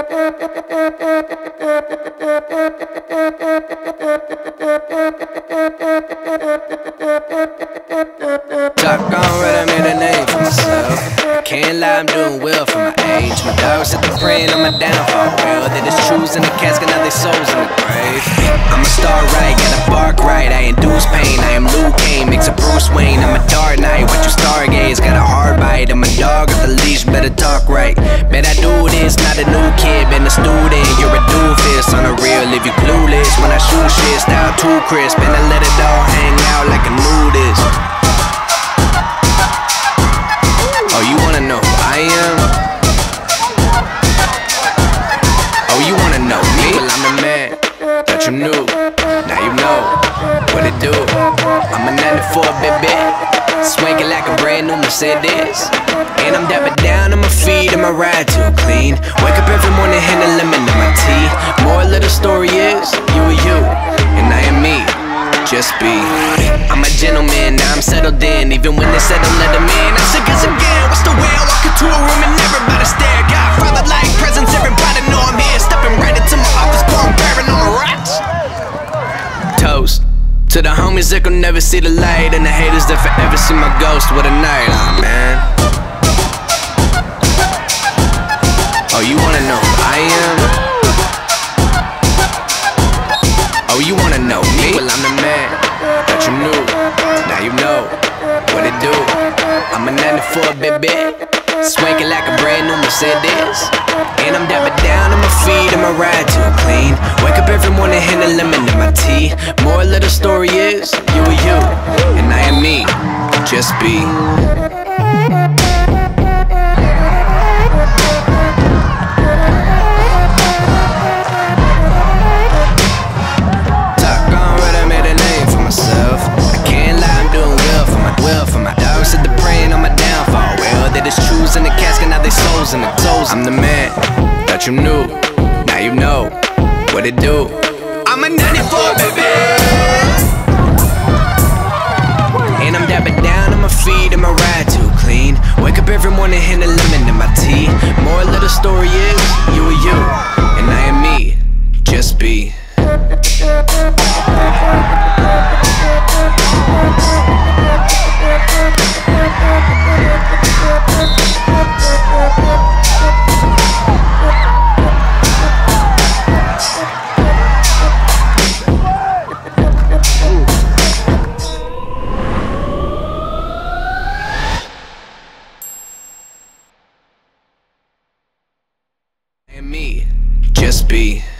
Doc, alright, I made a name for myself. Can't lie, I'm doing well for my age. My dogs at the brain on my downfall. Well, they just choose in the casket, now they souls in the grave. I'm a star right, gotta bark right. I induce pain, I am Luke Kane, mix a Bruce Wayne. I'm a dark knight, watch you stargaze, got a hard bite. I'm a dog with the leash, better talk right. Bet I do this, not a new kid, been a student. You're a doofus, on a real, if you clueless. When I shoot shit, style too crisp, and I let it all hang out like a nudist. You knew, now you know what it do. I'm a 94 baby, swanking like a brand new Mercedes. And I'm dapping down on my feet and my ride too clean. Wake up every morning, hand a lemon in my tea. Moral of the story is, you are you, and I am me, just be. I'm a gentleman, now I'm settled in. Even when they said don't let them in, I'm sick as again, what's the way I walk into a room and everybody stare. Godfather-like presence, everybody know I'm here. Stepping right into my office, pouring bearing on my rocks. Toast to the homies that could never see the light, and the haters that forever see my ghost. What a night, oh, man. Oh, you wanna know who I am? Oh, you wanna know me? Well, I'm the man that you knew. Now you know what it do. I'm a 94, baby, swanking like a brand new Mercedes. And I'm dapping down on my feet and my ride too clean. Wake up every morning, hand a lemon in my tea. Moral of the story is, you are you, and I am me, just be. Talk on right, I made a name for myself. I can't lie, I'm doing well for my dogs at the brain on my downfall. Well, they just choose in the casket, now they souls in the toes. I'm the man that you knew, now you know what it do. I'm a 94, baby, and I'm dapping down on my feet and my ride too clean. Wake up every morning, hand a lemon in my tea. Moral of the story is, you are you, and I am me, just be. And me, just be.